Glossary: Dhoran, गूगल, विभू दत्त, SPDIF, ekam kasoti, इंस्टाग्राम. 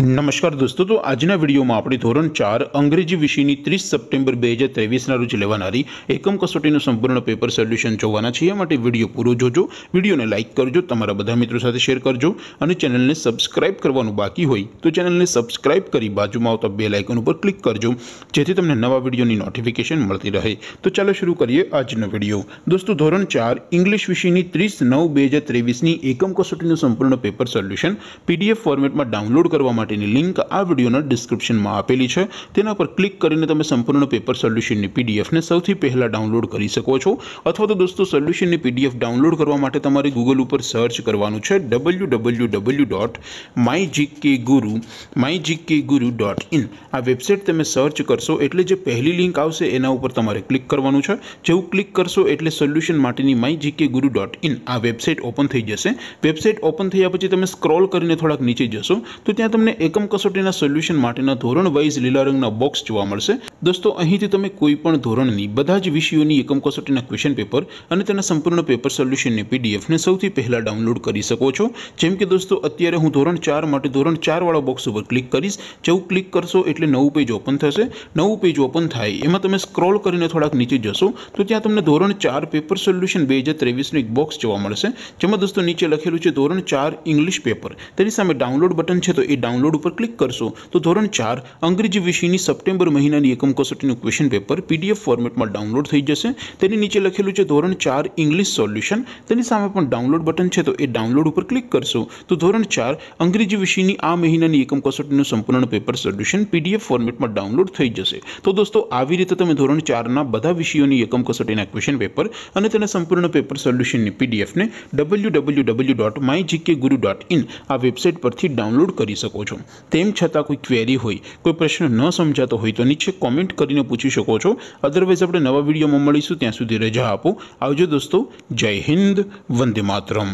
नमस्कार दोस्तों, तो आज वीडियो में अपने धोरण 4 अंग्रेजी विषय 30 सप्टेम्बर 2023 रोज लेवानारी एकम कसोटी संपूर्ण पेपर सोल्यूशन जोवाना छे। वीडियो पूरो जोजो, वीडियो ने लाइक करजो, तमारा बधा मित्रों साथे शेर करजो और चेनल ने सब्सक्राइब करवानुं बाकी होय तो चेनल ने सब्सक्राइब करी बाजुमां आवता बेल आइकन पर क्लिक करजो, जेथी तमने नवा वीडियोनी नोटिफिकेशन मळती रहे। तो चलो शुरू करिए आजनो वीडियो। दोस्तों, धोरण 4 इंग्लिश विषयनी 30/9/2023 एकम कसोटीनुं संपूर्ण पेपर सोल्यूशन पीडीएफ फॉर्मेट में डाउनलॉड करवा लिंक आ वीडियोना डिस्क्रिप्शन में आपेली है। तेना पर क्लिक करीने तमे संपूर्ण पेपर सोल्यूशन पीडीएफ ने सौथी पहला डाउनलॉड करी सको छो। अथवा तो दोस्तों, सोल्यूशन पीडीएफ डाउनलॉड करवा माटे तमारे गूगल पर सर्च करवानुं छे www.myi jike guru.in। आ वेबसाइट तमे सर्च करशो एटले जे पहली लिंक आवशे एना उपर तमारे क्लिक करवानुं छे। जेवुं क्लिक करशो एटले सोल्यूशन माटेनी myi jike guru.in आ वेबसाइट ओपन थई जशे। वेबसाइट ओपन थया पछी तमे स्क्रॉल करीने थोड़ाक नीचे जशो तो त्यां तमने एकम कसोटीना सोल्यूशन माटेना धोरण वाइज लीला रंगना बॉक्स जोवा मळशे। दोस्तों, અહીંથી તમે કોઈ પણ ધોરણની બધા જ વિષયોની એકમ કસોટીના ક્વેશ્ચન પેપર અને તેના સંપૂર્ણ પેપર સોલ્યુશનની પીડીએફ ને સૌથી પહેલા ડાઉનલોડ કરી શકો છો। જેમ કે દોસ્તો, અત્યારે હું ધોરણ 4 માટે ધોરણ 4 વાળો બોક્સ ઉપર ક્લિક કરીશ। જો ક્લિક કરશો એટલે નવું પેજ ઓપન થશે। નવું પેજ ઓપન થાય એમાં તમે સ્ક્રોલ કરીને થોડાક નીચે જશો તો ત્યાં તમને ધોરણ 4 પેપર સોલ્યુશન 2023 નું એક બોક્સ જોવા મળશે, જેમાં દોસ્તો નીચે લખેલું છે ધોરણ 4 ઇંગ્લિશ પેપર, તેની સામે ડાઉનલોડ બટન છે, તો એ डाउनलॉड पर क्लिक करशो तो धोरण 4 अंग्रेजी विषयनी सप्टेम्बर महीनानी एकम कसोटीनुं क्वेश्चन पेपर पीडीएफ फॉर्मेट में डाउनलॉड थई जशे। तेनी नीचे लखेलुं छे धोरण 4 इंग्लिश सोल्यूशन, तेनी सामे पण डाउनलॉड बटन छे तो ए डाउनलॉड पर क्लिक करशो तो धोरण 4 अंग्रेजी विषयनी आ महीनानी एकम कसोटीनुं संपूर्ण पेपर सोल्यूशन पीडीएफ फॉर्मेट में डाउनलॉड थई जशे। तो दोस्तों, आवी रीते तमे धोरण 4 ना बधा विषयोनी एकम कसोटीना क्वेश्चन पेपर अने तेना संपूर्ण पेपर सोल्यूशननी पीडीएफ ने www.myi jike guru.in आ वेबसाइट परथी डाउनलॉड करी શકો છો। તેમ છતાં કોઈ ક્વેરી હોય, કોઈ પ્રશ્ન ન સમજાતો હોય તો નીચે કોમેન્ટ કરીને પૂછી શકો છો। અધરવાઇઝ આપણે નવા વિડીયોમાં મળીશું, ત્યાં સુધી રજા આપો। આવજો દોસ્તો, જય હિન્દ, વંદે માતરમ।